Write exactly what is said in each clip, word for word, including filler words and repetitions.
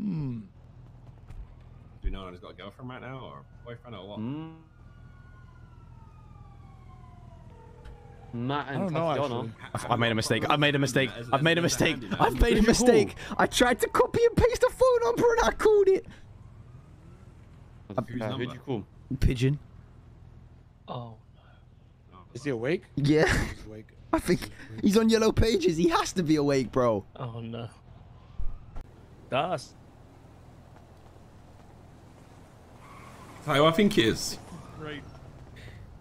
Hmm. Do you know what he's got a girlfriend right now, or boyfriend, or what? Mm. Matt and I don't know, actually. I made a mistake. I made a mistake. I've made a mistake. I've made a mistake. I tried to copy and paste the phone number and I called it. Who's Who'd you call? Pigeon. Oh. Is he awake? Yeah. He's awake. I think he's on Yellow Pages. He has to be awake, bro. Oh, no. That's... That's how I think it is. Right.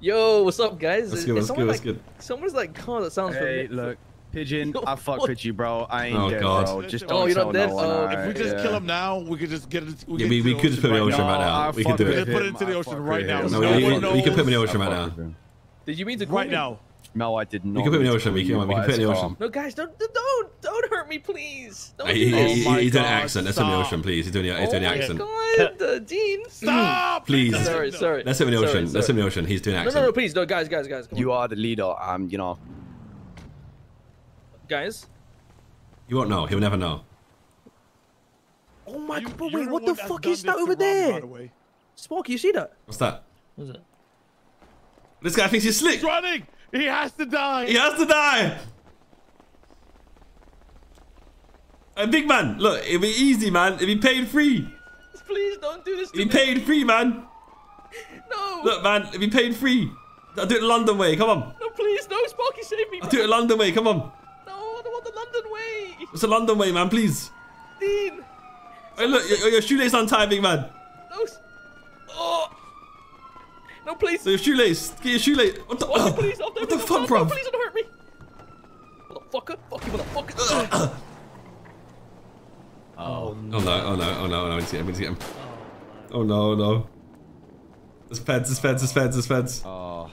Yo, what's up, guys? That's good, that's good, that's good. Someone's like, oh, that sounds familiar. Hey, look. Pigeon, I fucked with you, bro. I ain't oh, dead, God. bro. Just don't oh, you're not dead? No oh, if we just yeah. kill him now, we could just get it. We, yeah, we, we could just put him in the ocean right now. We could do it. Put it into the ocean right now. No, we could put him in the ocean right now. Did you mean to right now? No, I did not. You can put me in the ocean. We can, we can put in the ocean. No, guys, don't, don't, don't hurt me, please. Don't he, he, oh he's doing an accent. Let's put him in the ocean, please. He's doing the, he's doing the accent. Oh my God, uh, Dean, stop! Please, sorry, sorry. Let's put him in the ocean. Sorry, sorry. Let's put him in the ocean. He's doing an accent. No, no, no, please, no, guys, guys, guys. Come you on. are the leader. Um, you know, guys. You won't know. He'll never know. Oh my God! But wait, what the fuck is that over there? Sparky, you see that? What's that? What's it? This guy thinks he's slick. He's running. He has to die. He has to die. Hey, big man, look, it'd be easy, man. It'd be pain free. Please don't do this to me. It'd be pain free, man. No. Look, man, it'd be pain free. I'll do it the London way. Come on. No, please, no, Sparky, save me. I'll do it the London way. Come on. No, I don't want the London way. It's the London way, man. Please. Dean. Hey, look, your, your shoelace untied, big man. No. Oh. No, please. So your shoelace. Get your shoelace. What the, oh, please, what the no, fuck, no, bro? No, please don't hurt me. Motherfucker. Fuck you, motherfucker. Oh, no. Oh, no. Oh, no. Oh, no. I'm going to get him. I'm going to get him. Oh, no. No. There's feds. There's feds. There's feds. There's feds. Oh.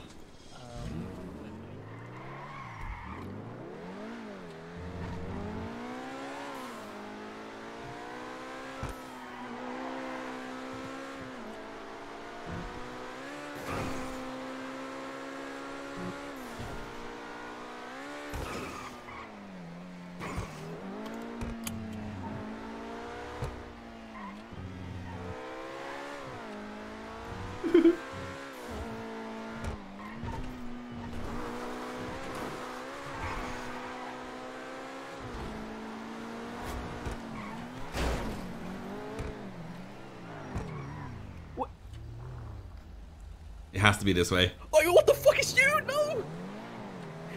It has to be this way. Oh, what the fuck is you? No!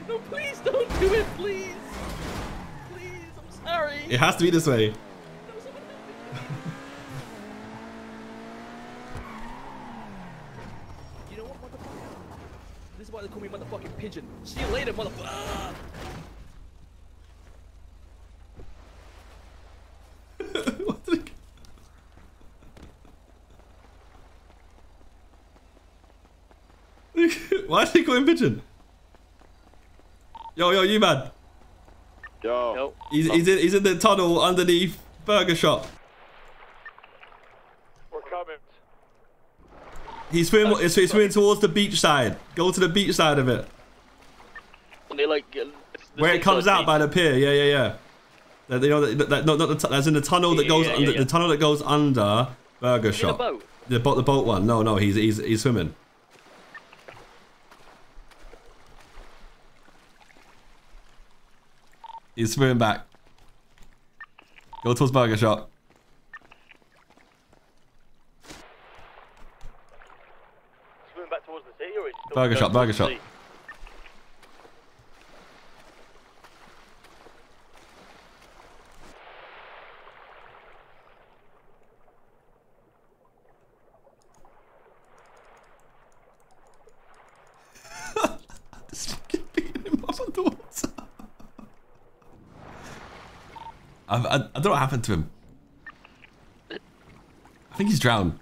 No, please don't do it, please. Please, I'm sorry. It has to be this way. You know what, motherfucker? This is why they call me motherfucking pigeon. See you later, motherfucker. Why is he calling pigeon? Yo, yo, you man. Yo. Nope. He's, he's, in, he's in the tunnel underneath burger shop. We're coming. He's swimming, he's swimming towards the beach side. Go to the beach side of it. And they like, the Where it comes out beach. by the pier. Yeah, yeah, yeah. That, you know, that, that, not, not the that's in the tunnel that yeah, goes yeah, under yeah, yeah. the tunnel that goes under burger he's shop. In a boat. The boat. The boat one. No, no, he's he's he's swimming. He's swimming back. Go towards burger shop. Swimming back towards the sea, or is it burger shop? Burger shop. I, I, I don't know what happened to him. I think he's drowned.